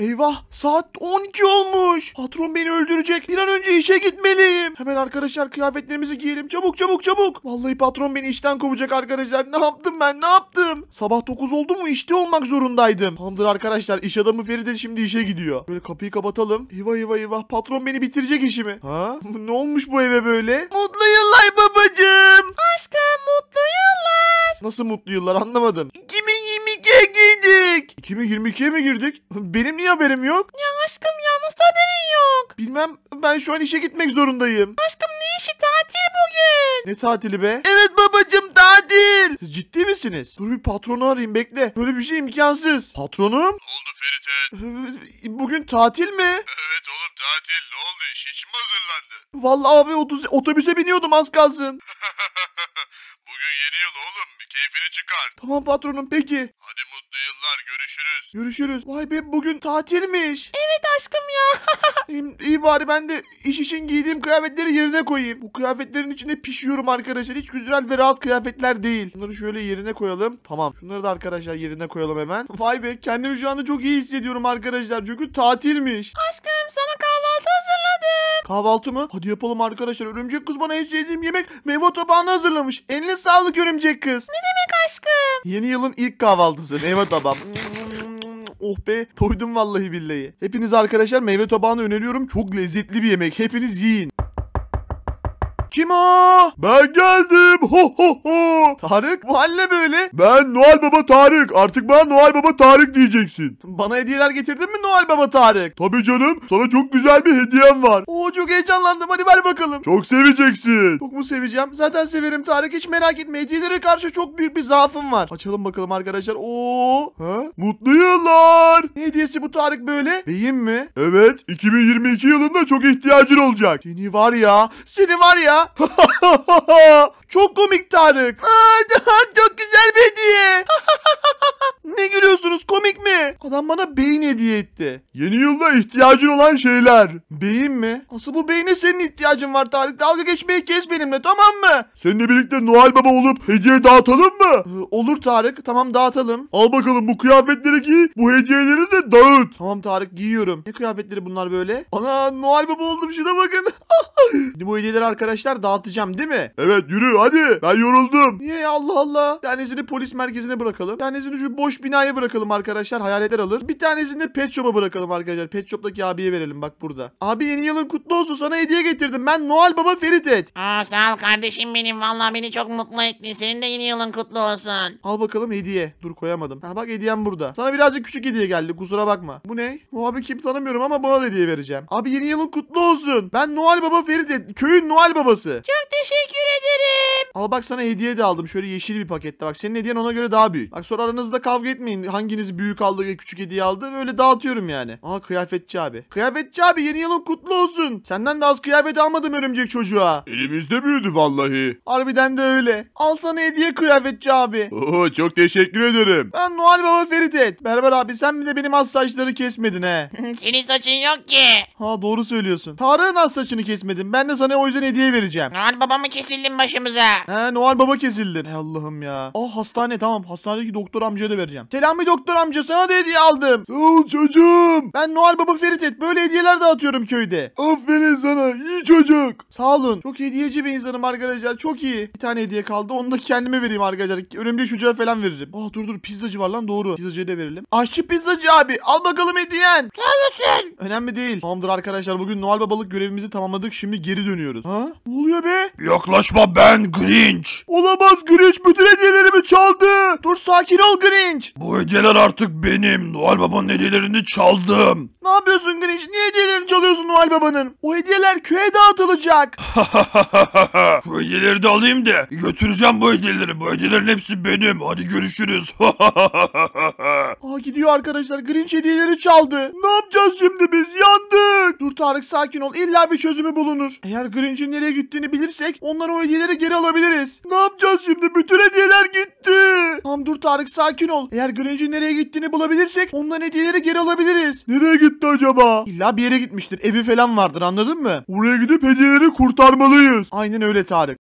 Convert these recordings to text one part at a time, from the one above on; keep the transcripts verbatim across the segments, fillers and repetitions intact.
Eyvah, saat on iki olmuş. Patron beni öldürecek. Bir an önce işe gitmeliyim. Hemen arkadaşlar kıyafetlerimizi giyelim. Çabuk çabuk çabuk. Vallahi patron beni işten kovacak arkadaşlar. Ne yaptım ben, ne yaptım? Sabah dokuz oldu mu işte olmak zorundaydım. Tamamdır arkadaşlar, iş adamı Feride şimdi işe gidiyor. Böyle kapıyı kapatalım. Eyvah eyvah eyvah, patron beni bitirecek işimi. Ha? Ne olmuş bu eve böyle? Mutlu yıllar babacığım. Aşkım mutlu yıllar. Nasıl mutlu yıllar, anlamadım. iki bin yirmi iki'ye girdik. iki bin yirmi iki'ye mi girdik? Benim niye haberim yok? Ya aşkım ya, nasıl haberin yok? Bilmem, ben şu an işe gitmek zorundayım. Aşkım ne işi, tatil bugün. Ne tatili be? Evet babacığım, tatil. Siz ciddi misiniz? Dur bir patronu arayayım, bekle. Böyle bir şey imkansız. Patronum? Oldu Ferit. Bugün tatil mi? Evet oğlum tatil. Ne oldu, iş için mi hazırlandın? Vallahi abi otuz, otobüse biniyordum az kalsın. Bugün yeni yıl oğlum, bir keyfini çıkar. Tamam patronum, peki. Hadi mutlu yıllar, görüşürüz. Görüşürüz. Vay be, bugün tatilmiş. Evet aşkım ya. İyi, iyi bari ben de iş için giydiğim kıyafetleri yerine koyayım. Bu kıyafetlerin içinde pişiyorum arkadaşlar. Hiç güzel ve rahat kıyafetler değil. Bunları şöyle yerine koyalım. Tamam. Şunları da arkadaşlar yerine koyalım hemen. Vay be, kendimi şu anda çok iyi hissediyorum arkadaşlar. Çünkü tatilmiş. Aşkım sana kahvaltı hazırladım. Kahvaltı mı? Hadi yapalım arkadaşlar. Örümcek kız bana en sevdiğim yemek meyve tabağını hazırlamış. Eline sağlık örümcek kız. Ne demek aşkım? Yeni yılın ilk kahvaltısı. Meyve tabağı. Oh be, doydum vallahi billahi. Hepiniz arkadaşlar meyve tabağını öneriyorum. Çok lezzetli bir yemek. Hepiniz yiyin. Kim o? Ben geldim. Ho ho ho. Tarık, bu hal ne böyle? Ben Noel Baba Tarık. Artık bana Noel Baba Tarık diyeceksin. Bana hediyeler getirdin mi Noel Baba Tarık? Tabii canım. Sana çok güzel bir hediyem var. Oo, çok heyecanlandım. Hadi ver bakalım. Çok seveceksin. Çok mu seveceğim? Zaten severim Tarık. Hiç merak etme. Hediyelere karşı çok büyük bir zaafım var. Açalım bakalım arkadaşlar. Oo. Ha? Mutlu yıllar. Ne hediyesi bu Tarık böyle? Beyim mi? Evet. iki bin yirmi iki yılında çok ihtiyacın olacak. Seni var ya. Seni var ya. Çok komik Tarık. Çok güzel bir hediye. Ne gülüyorsunuz, komik mi? Adam bana beyin hediye etti. Yeni yılda ihtiyacın olan şeyler. Beyin mi? Asıl bu beyine senin ihtiyacın var Tarık. Dalga geçmeyi kes benimle, tamam mı? Seninle birlikte Noel Baba olup hediye dağıtalım mı? Ee, olur Tarık, tamam dağıtalım. Al bakalım bu kıyafetleri giy, bu hediyeleri de dağıt. Tamam Tarık, giyiyorum. Ne kıyafetleri bunlar böyle? Ana, Noel Baba oldum, şuna bakın. Şimdi bu hediyeleri arkadaşlar dağıtacağım değil mi? Evet, yürü hadi, ben yoruldum. Niye ya, Allah Allah. Bir tanesini polis merkezine bırakalım. Bir tanesini şu boş binaya bırakalım arkadaşlar, hayaletler alır. Bir tanesini de pet shop'a bırakalım arkadaşlar. Pet shop'taki abiye verelim, bak burada. Abi yeni yılın kutlu olsun, sana hediye getirdim. Ben Noel Baba Ferit et. Aa, sağ ol kardeşim benim, vallahi beni çok mutlu ettin. Senin de yeni yılın kutlu olsun. Al bakalım hediye. Dur koyamadım. Ha bak, hediyem burada. Sana birazcık küçük hediye geldi, kusura bakma. Bu ne? Bu abi kim, tanımıyorum ama bana da hediye vereceğim. Abi yeni yılın kutlu olsun. Ben Noel Baba Ferit et. Köyün Noel Babası. Çok teşekkür ederim. Al bak, sana hediye de aldım. Şöyle yeşil bir pakette. Bak senin hediyen ona göre daha büyük. Bak sonra aranızda kavga etmeyin. Hanginiz büyük aldı, küçük hediye aldı. Böyle dağıtıyorum yani. Aa, kıyafetçi abi. Kıyafetçi abi yeni yılın kutlu olsun. Senden de az kıyafet almadım örümcek çocuğa. Elimizde büyüdü vallahi. Harbiden de öyle. Al sana hediye kıyafetçi abi. Oo, çok teşekkür ederim. Ben Noel Baba Ferit et. Berber abi, sen bir de benim az saçları kesmedin he. Senin saçın yok ki. Ha, doğru söylüyorsun. Tarık'ın az saçını kesmedin. Ben de sana o yüzden hediye vereceğim. Noel Baba mı kesildin başımıza? He, Noel Baba kesildin. Ey Allah'ım ya. Ah, hastane, tamam. Hastanedeki doktor amcaya da vereceğim. Selami doktor amca, sana da hediye aldım. Sağ ol çocuğum. Ben Noel Baba Ferit et. Böyle hediyeler dağıtıyorum köyde. Aferin sana, iyi çocuk. Sağ olun. Çok hediyeci bir insanım arkadaşlar, çok iyi. Bir tane hediye kaldı, onu da kendime vereyim arkadaşlar. Önemli çocuğa falan veririm. Ah, dur dur, pizzacı var lan, doğru. Pizzacıya da verelim. Aşçı pizzacı abi, al bakalım hediyen. Sağ olasın. Önemli değil. Tamamdır arkadaşlar, bugün Noel Babalık görevimizi tamamladık. Şimdi geri dönüyoruz. Ha? Ne oluyor be? Yaklaşma, ben Grinch. Olamaz, Grinch bütün hediyelerimi çaldı. Dur, sakin ol Grinch. Bu hediyeler artık benim. Noel Baba'nın hediyelerini çaldım. Ne yapıyorsun Grinch? Niye hediyelerini çalıyorsun Noel Baba'nın? O hediyeler köye dağıtılacak. Bu hediyeleri de alayım da götüreceğim bu hediyeleri. Bu hediyelerin hepsi benim. Hadi görüşürüz. Aa, gidiyor arkadaşlar. Grinch hediyeleri çaldı. Ne yapacağız şimdi biz? Yandık. Dur Tarık, sakin ol. İlla bir çözümü bulunur. Eğer Grinch'in nereye gittiğini bilirsek onları, o hediyeleri geri alabiliriz. Ne yapacağız şimdi? Bütün hediyeler gitti. Tamam dur Tarık, sakin ol. Eğer Grinch'in nereye gittiğini bulabilirsek ondan hediyeleri geri alabiliriz. Nereye gitti acaba? İlla bir yere gitmiştir. Evi falan vardır, anladın mı? Oraya gidip hediyeleri kurtarmalıyız. Aynen öyle Tarık.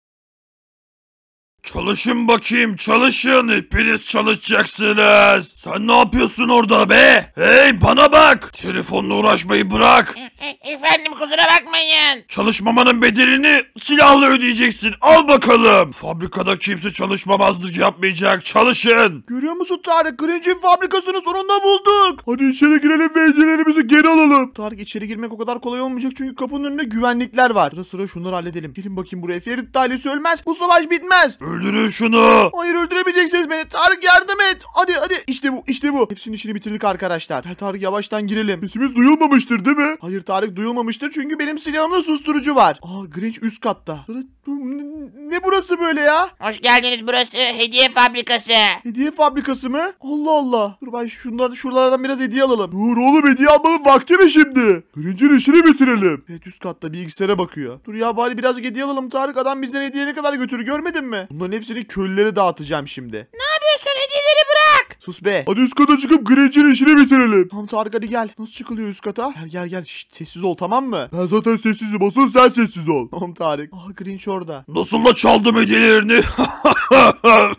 Çalışın bakayım, çalışın, hepiniz çalışacaksınız. Sen ne yapıyorsun orada be? Hey, bana bak, telefonla uğraşmayı bırak. Efendim, kusura bakmayın. Çalışmamanın bedelini silahla ödeyeceksin, al bakalım. Fabrikada kimse çalışmamazlık yapmayacak, çalışın. Görüyor musun Tarık, Grinch'in fabrikasını sonunda bulduk. Hadi içeri girelim ve hediyelerimizi geri alalım. Tarık, içeri girmek o kadar kolay olmayacak çünkü kapının önünde güvenlikler var. Sıra sıra şunları halledelim. Girin bakayım buraya, Ferit ailesi ölmez, bu savaş bitmez. Öldürün şunu. Hayır, öldüremeyeceksiniz beni. Tarık, yardım et. Hadi hadi. İşte bu, işte bu. Hepsinin işini bitirdik arkadaşlar. Gel Tarık, yavaştan girelim. Sesimiz duyulmamıştır değil mi? Hayır Tarık, duyulmamıştır çünkü benim silahımda susturucu var. Aa, Grinch üst katta. Ne burası böyle ya? Hoş geldiniz, burası hediye fabrikası. Hediye fabrikası mı? Allah Allah. Dur ben şunlar, şuralardan biraz hediye alalım. Dur oğlum, hediye almanın vakti mi şimdi? Grinch'in işini bitirelim. Evet, üst katta bilgisayara bakıyor. Dur ya, bari biraz hediye alalım Tarık. Adam bizden hediye ne kadar götürür, görmedin mi? Bunların hepsini köylülere dağıtacağım şimdi. Ne yapıyorsun? Hediyeleri bırak. Sus be. Hadi üst kata çıkıp Grinch'in işini bitirelim. Tamam Tarık, hadi gel. Nasıl çıkılıyor üst kata? Gel gel gel. Şişt, sessiz ol, tamam mı? Ben zaten sessizim. Asıl sen sessiz ol. Tamam Tarık. Ah, Grinch orada. Nasıl da çaldım hediyelerini?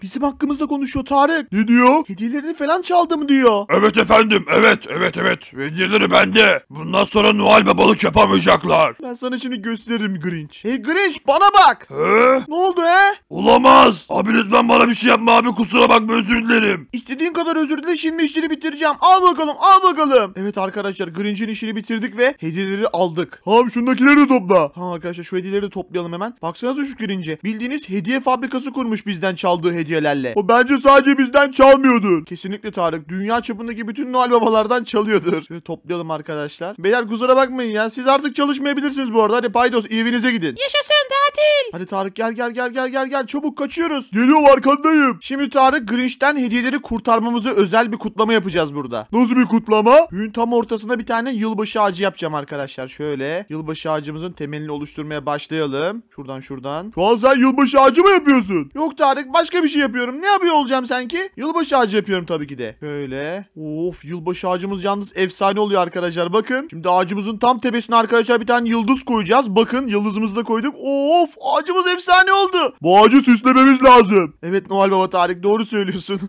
Bizim hakkımızda konuşuyor Tarık. Ne diyor? Hediyelerini falan çaldım diyor. Evet efendim. Evet evet evet. Hediyeleri bende. Bundan sonra Noel Babalık yapamayacaklar. Ben sana şimdi gösteririm Grinch. Hey Grinch, bana bak. He? Ne oldu he? Ulan abi lütfen bana bir şey yapma abi, kusura bakma, özür dilerim. İstediğin kadar özür dile, şimdi işini bitireceğim. Al bakalım, al bakalım. Evet arkadaşlar, Grinch'in işini bitirdik ve hediyeleri aldık. Tamam, şundakileri de topla. Tamam arkadaşlar, şu hediyeleri de toplayalım hemen. Baksanıza şu Grinch'e. Bildiğiniz hediye fabrikası kurmuş bizden çaldığı hediyelerle. O bence sadece bizden çalmıyordur. Kesinlikle Tarık, dünya çapındaki bütün Noel babalardan çalıyordur. Şöyle toplayalım arkadaşlar. Beyler kusura bakmayın ya, siz artık çalışmayabilirsiniz bu arada. Hadi paydos, evinize gidin. Yaşasın tatil. Hadi Tarık, gel gel gel gel gel gel. Çabuk kaçıyoruz. Geliyorum, arkandayım. Şimdi Tarık, Grinch'ten hediyeleri kurtarmamızı özel bir kutlama yapacağız burada. Nasıl bir kutlama? Gün tam ortasında bir tane yılbaşı ağacı yapacağım arkadaşlar. Şöyle yılbaşı ağacımızın temelini oluşturmaya başlayalım. Şuradan şuradan. Şu an sen yılbaşı ağacı mı yapıyorsun? Yok Tarık, başka bir şey yapıyorum. Ne yapıyor olacağım sanki? Yılbaşı ağacı yapıyorum tabii ki de. Şöyle. Of, yılbaşı ağacımız yalnız efsane oluyor arkadaşlar. Bakın. Şimdi ağacımızın tam tepesine arkadaşlar bir tane yıldız koyacağız. Bakın, yıldızımızı da koyduk. Of, ağacımız efsane oldu. Bu ağacı süslememiz lazım. Evet Noel Baba Tarık, doğru söylüyorsun.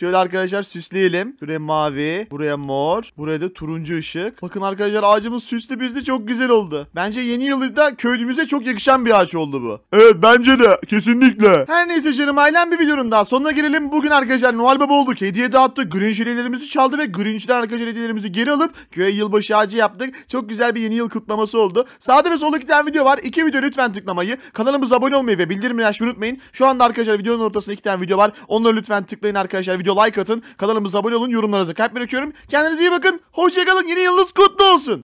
Şöyle arkadaşlar süsleyelim. Buraya mavi, buraya mor, buraya da turuncu ışık. Bakın arkadaşlar, ağacımız süslü bizde, çok güzel oldu. Bence yeni yılda köylümüze çok yakışan bir ağaç oldu bu. Evet, bence de kesinlikle. Her neyse canım ailem, bir videonun daha sonuna gelelim. Bugün arkadaşlar Noel Baba olduk, hediye dağıttık, Grinch hediyelerimizi çaldı ve Grinch'den arkadaşlar hediyelerimizi geri alıp köye yılbaşı ağacı yaptık. Çok güzel bir yeni yıl kutlaması oldu. Sağda ve solda iki tane video var. İki video lütfen tıklamayı, kanalımıza abone olmayı ve bildirimleri açmayı unutmayın. Şu anda arkadaşlar videonun ortasında iki tane video var. Onları lütfen tıklayın arkadaşlar. Video like atın. Kanalımıza abone olun. Yorumlarınızı kalp bırakıyorum. Kendinize iyi bakın. Hoşça kalın. Yeni yılınız kutlu olsun.